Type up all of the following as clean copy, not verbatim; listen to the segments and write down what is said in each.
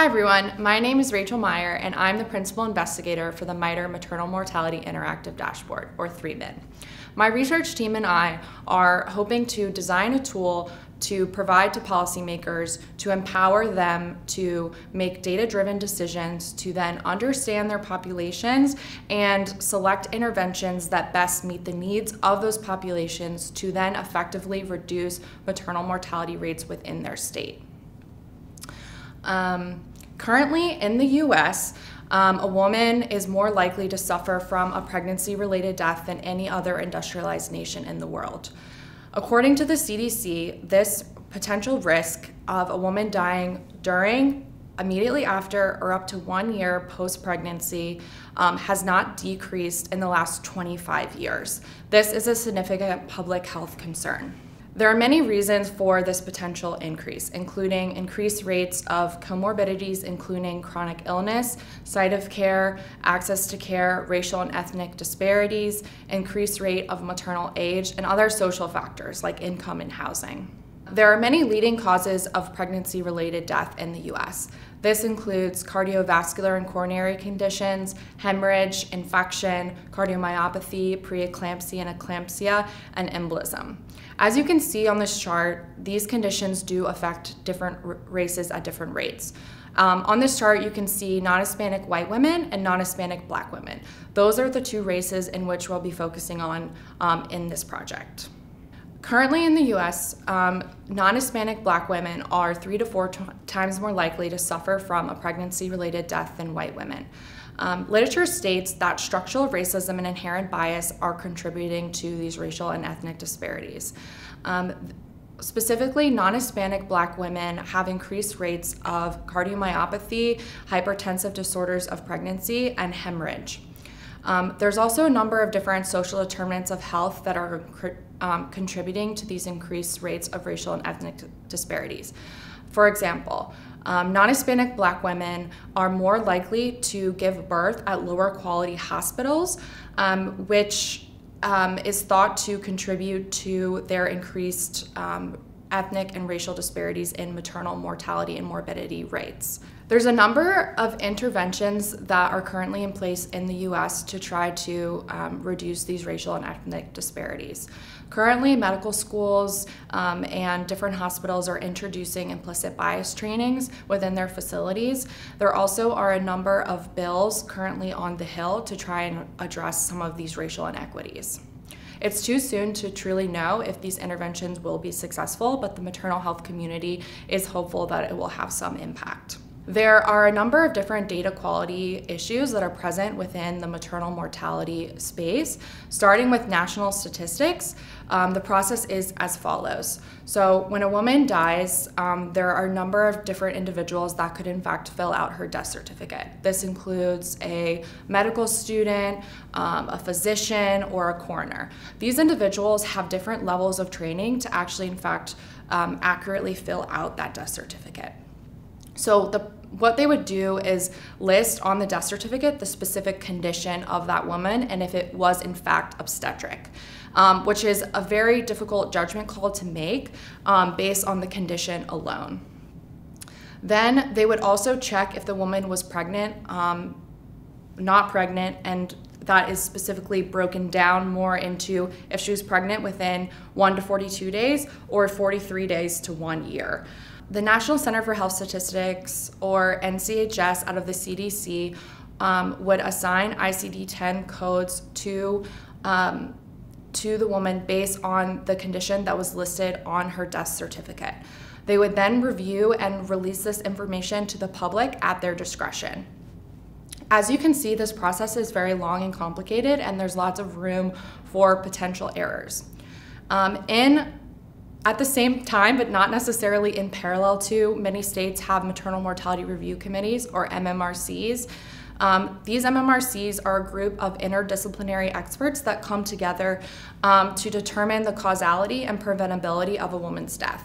Hi everyone, my name is Rachel Mayer and I'm the Principal Investigator for the MITRE Maternal Mortality Interactive Dashboard, or 3MID. My research team and I are hoping to design a tool to provide to policymakers to empower them to make data-driven decisions to then understand their populations and select interventions that best meet the needs of those populations to then effectively reduce maternal mortality rates within their state. Currently in the U.S., a woman is more likely to suffer from a pregnancy-related death than any other industrialized nation in the world. According to the CDC, this potential risk of a woman dying during, immediately after, or up to 1 year post-pregnancy has not decreased in the last 25 years. This is a significant public health concern. There are many reasons for this potential increase, including increased rates of comorbidities, including chronic illness, site of care, access to care, racial and ethnic disparities, increased rate of maternal age, and other social factors like income and housing. There are many leading causes of pregnancy-related death in the U.S. This includes cardiovascular and coronary conditions, hemorrhage, infection, cardiomyopathy, preeclampsia and eclampsia, and embolism. As you can see on this chart, these conditions do affect different races at different rates. On this chart, you can see non-Hispanic white women and non-Hispanic black women. Those are the two races in which we'll be focusing on in this project. Currently in the U.S., non-Hispanic black women are 3 to 4 times more likely to suffer from a pregnancy-related death than white women. Literature states that structural racism and inherent bias are contributing to these racial and ethnic disparities. Specifically, non-Hispanic black women have increased rates of cardiomyopathy, hypertensive disorders of pregnancy, and hemorrhage. There's also a number of different social determinants of health that are contributing to these increased rates of racial and ethnic disparities. For example, non-Hispanic black women are more likely to give birth at lower quality hospitals, which is thought to contribute to their increased ethnic and racial disparities in maternal mortality and morbidity rates. There's a number of interventions that are currently in place in the U.S. to try to reduce these racial and ethnic disparities. Currently, medical schools and different hospitals are introducing implicit bias trainings within their facilities. There also are a number of bills currently on the Hill to try and address some of these racial inequities. It's too soon to truly know if these interventions will be successful, but the maternal health community is hopeful that it will have some impact. There are a number of different data quality issues that are present within the maternal mortality space. Starting with national statistics, the process is as follows. So when a woman dies, there are a number of different individuals that could in fact fill out her death certificate. This includes a medical student, a physician, or a coroner. These individuals have different levels of training to actually in fact accurately fill out that death certificate. So what they would do is list on the death certificate the specific condition of that woman and if it was in fact obstetric, which is a very difficult judgment call to make based on the condition alone. Then they would also check if the woman was pregnant, not pregnant, and that is specifically broken down more into if she was pregnant within 1 to 42 days or 43 days to 1 year. The National Center for Health Statistics, or NCHS, out of the CDC, would assign ICD-10 codes to the woman based on the condition that was listed on her death certificate. They would then review and release this information to the public at their discretion. As you can see, this process is very long and complicated, and there's lots of room for potential errors. At the same time, but not necessarily in parallel to, many states have maternal mortality review committees, or MMRCs. These MMRCs are a group of interdisciplinary experts that come together to determine the causality and preventability of a woman's death.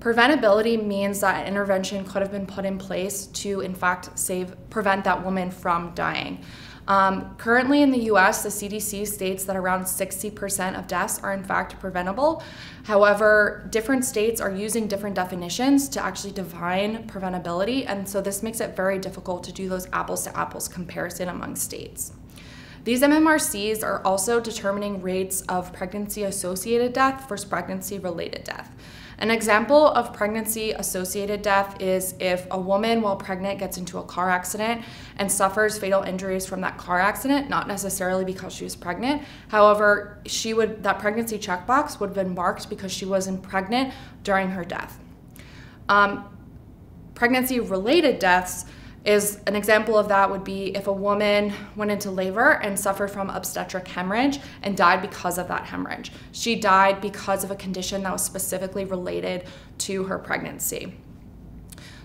Preventability means that an intervention could have been put in place to, in fact, prevent that woman from dying. Currently in the U.S., the CDC states that around 60% of deaths are in fact preventable. However, different states are using different definitions to actually define preventability, and so this makes it very difficult to do those apples-to-apples comparison among states. These MMRCs are also determining rates of pregnancy-associated death versus pregnancy-related death. An example of pregnancy-associated death is if a woman while pregnant gets into a car accident and suffers fatal injuries from that car accident, not necessarily because she was pregnant. However, that pregnancy checkbox would have been marked because she wasn't pregnant during her death. Pregnancy-related deaths is an example of that would be if a woman went into labor and suffered from obstetric hemorrhage and died because of that hemorrhage. She died because of a condition that was specifically related to her pregnancy.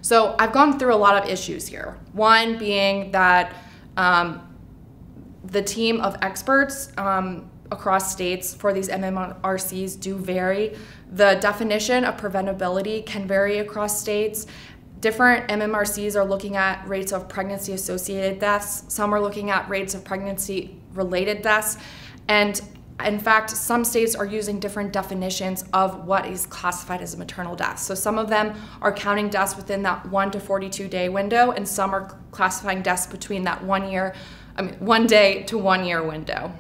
So I've gone through a lot of issues here. One being that the team of experts across states for these MMRCs do vary. The definition of preventability can vary across states. Different MMRCs are looking at rates of pregnancy-associated deaths. Some are looking at rates of pregnancy-related deaths. And in fact, some states are using different definitions of what is classified as a maternal death. So some of them are counting deaths within that 1 to 42-day window, and some are classifying deaths between that 1 day to 1 year window.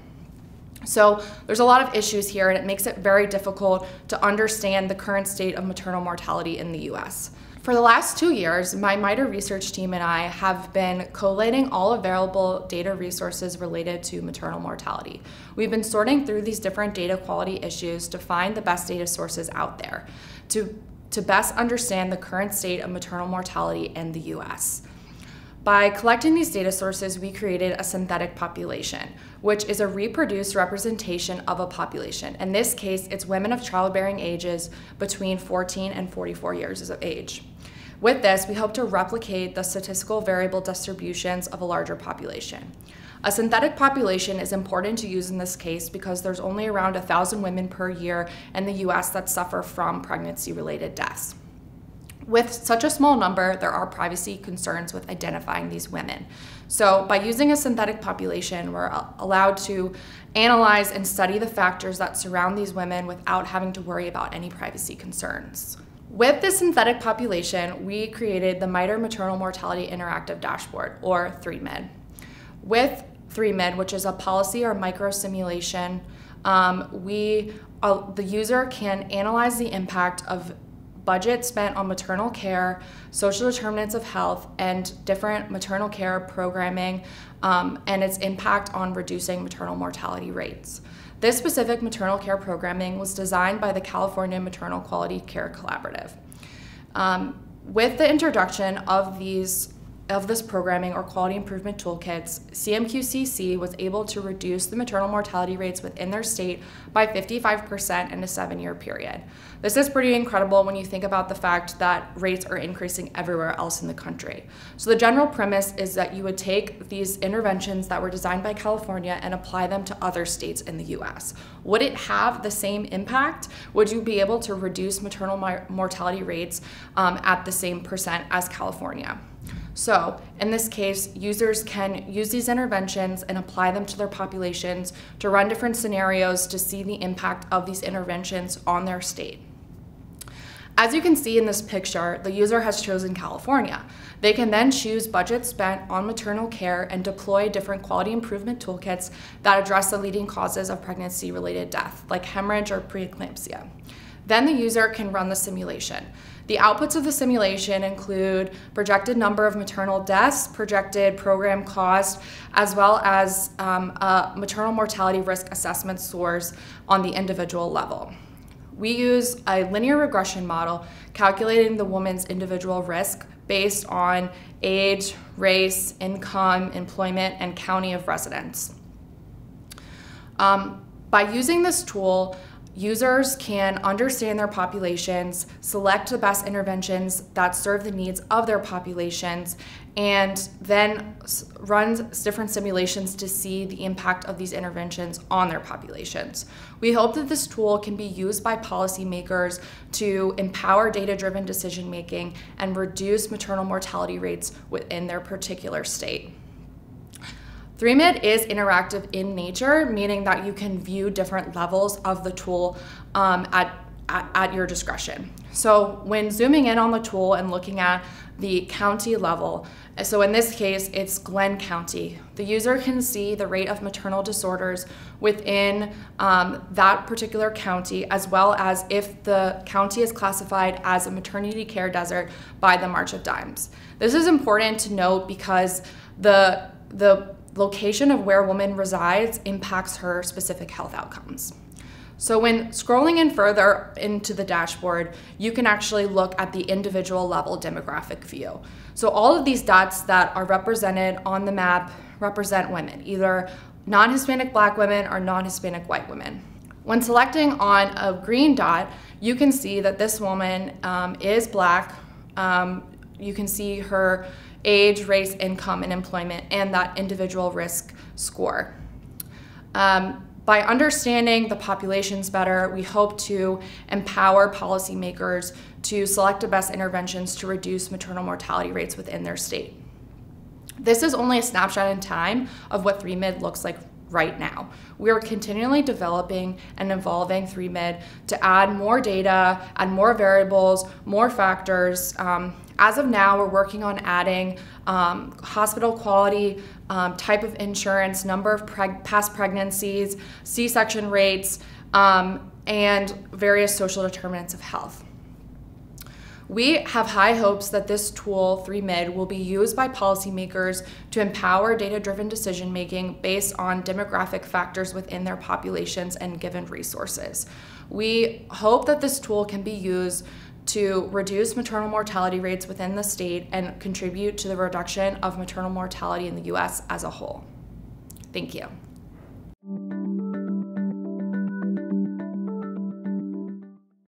So there's a lot of issues here, and it makes it very difficult to understand the current state of maternal mortality in the US. For the last 2 years, my MITRE research team and I have been collating all available data resources related to maternal mortality. We've been sorting through these different data quality issues to find the best data sources out there to best understand the current state of maternal mortality in the US. By collecting these data sources, we created a synthetic population, which is a reproduced representation of a population. In this case, it's women of childbearing ages between 14 and 44 years of age. With this, we hope to replicate the statistical variable distributions of a larger population. A synthetic population is important to use in this case because there's only around 1,000 women per year in the US that suffer from pregnancy-related deaths. With such a small number, there are privacy concerns with identifying these women. So by using a synthetic population, we're allowed to analyze and study the factors that surround these women without having to worry about any privacy concerns. With this synthetic population, we created the MITRE Maternal Mortality Interactive Dashboard, or 3MID. With 3MID, which is a policy or micro-simulation, the user can analyze the impact of budget spent on maternal care, social determinants of health, and different maternal care programming and its impact on reducing maternal mortality rates. This specific maternal care programming was designed by the California Maternal Quality Care Collaborative. With the introduction of this programming or quality improvement toolkits, CMQCC was able to reduce the maternal mortality rates within their state by 55% in a 7-year period. This is pretty incredible when you think about the fact that rates are increasing everywhere else in the country. So the general premise is that you would take these interventions that were designed by California and apply them to other states in the US. Would it have the same impact? Would you be able to reduce maternal mortality rates at the same percent as California? So in this case, users can use these interventions and apply them to their populations to run different scenarios to see the impact of these interventions on their state. As you can see in this picture, the user has chosen California. They can then choose budget spent on maternal care and deploy different quality improvement toolkits that address the leading causes of pregnancy-related death, like hemorrhage or preeclampsia. Then the user can run the simulation. The outputs of the simulation include projected number of maternal deaths, projected program cost, as well as a maternal mortality risk assessment source on the individual level. We use a linear regression model calculating the woman's individual risk based on age, race, income, employment, and county of residence. By using this tool, users can understand their populations, select the best interventions that serve the needs of their populations, and then run different simulations to see the impact of these interventions on their populations. We hope that this tool can be used by policymakers to empower data-driven decision-making and reduce maternal mortality rates within their particular state. 3MID is interactive in nature, meaning that you can view different levels of the tool at your discretion. So when zooming in on the tool and looking at the county level, so in this case, it's Glenn County. The user can see the rate of maternal disorders within that particular county, as well as if the county is classified as a maternity care desert by the March of Dimes. This is important to note because the location of where a woman resides impacts her specific health outcomes. So when scrolling in further into the dashboard, you can actually look at the individual level demographic view. So all of these dots that are represented on the map represent women, either non-Hispanic Black women or non-Hispanic white women. When selecting on a green dot, you can see that this woman is Black. You can see her age, race, income, and employment, and that individual risk score. By understanding the populations better, we hope to empower policymakers to select the best interventions to reduce maternal mortality rates within their state. This is only a snapshot in time of what 3MID looks like right now. We are continually developing and evolving 3MID to add more data, add more variables, more factors. As of now, we're working on adding hospital quality, type of insurance, number of past pregnancies, C-section rates, and various social determinants of health. We have high hopes that this tool, 3MID, will be used by policymakers to empower data-driven decision-making based on demographic factors within their populations and given resources. We hope that this tool can be used to reduce maternal mortality rates within the state and contribute to the reduction of maternal mortality in the U.S. as a whole. Thank you.